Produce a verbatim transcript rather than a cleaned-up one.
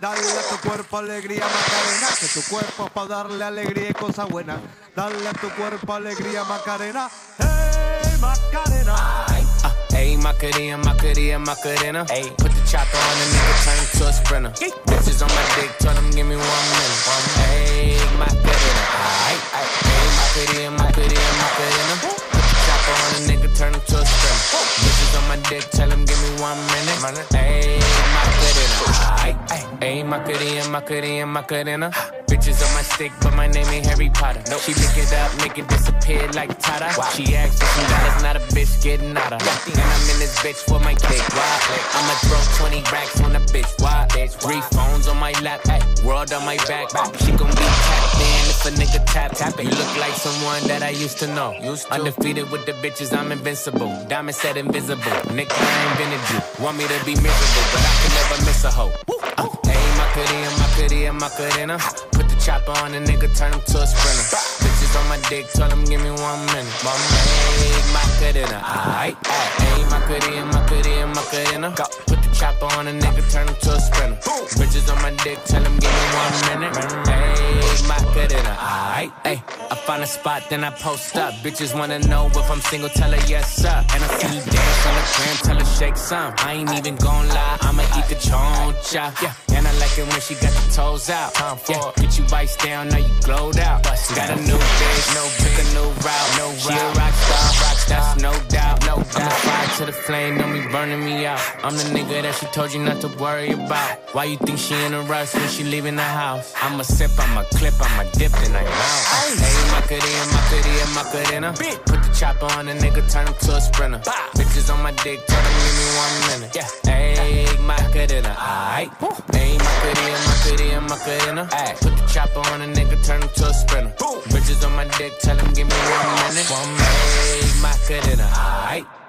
Dale a tu cuerpo alegría, Macarena, que tu cuerpo es para darle alegría y cosas buenas. Dale a tu cuerpo alegría, Macarena. Hey, Macarena. Uh, hey, Macarena, Macarena, Macarena. Hey, put the chopper on the nigga, turn him to a sprinter. Hey. Bitches on my dick, tell him give me one minute. One, hey, Macarena. Ay, ay, hey, Macarena, Macarena, Macarena. Hey. Put the chopper on the nigga, turn him to a sprinter. Hey. Bitches on my dick, tell him give me one minute. Hey, Macarena. Ay, ay. Ayy, Macarena, Macarena, Macarena. Bitches on my stick, but my name ain't Harry Potter. Nope. She pick it up, make it disappear like Tata. Wow. She acts if she dollars, not a bitch getting out of. And I'm in this bitch for my cake. Why? I'ma throw twenty racks on a bitch. Why? Three phones on my lap, world on my back. She gon' be tapped in if a nigga tap, tap it. You look like someone that I used to know. Used to. Undefeated with the bitches, I'm invincible. Diamond said invisible. Nick, I ain't been a Jew. Want me to be miserable, but I can never miss a hoe. Woo. Macarena, Macarena, Macarena. Put the chopper on the nigga, turn him to a sprinter. Bitches on my dick, tell him give me one minute. Mama, hey, Macarena. Aight, aight. Hey, Macarena, Macarena, Macarena. Put the chopper on the nigga, turn him to a sprinter. Bitches on my dick, tell him give me one minute. Hey, Macarena. Aight, hey. I find a spot, then I post up. Bitches wanna know if I'm single, tell her yes, sir. And I see you dance on the gram, tell her shake some. I ain't even gon' lie, I'ma eat the choncha. And I like it when she got the toes out. Time for yeah. Get you bites down, now you glowed out. Got a new bitch, no pick a new route. No she route. A rock star, rock star, no doubt. No doubt. I'm the fire to the flame, don't be burning me out. I'm the nigga that she told you not to worry about. Why you think she in a rush when she leaving the house? I'ma sip, I'ma clip, I'ma dip, and I'm out. Hey, Macarena, Macarena, Macarena. Put the chopper on the nigga, turn him to a sprinter. Bah. Bitches on my dick, tell him give me one minute. Yeah. Hey, Macarena, aight. Hey, Macarena, Macarena, Macarena. Ay. Put the chopper on a nigga, turn him to a sprinter. Boom. Bitches on my dick, tell him give me one minute. One minute, Macarena, aight.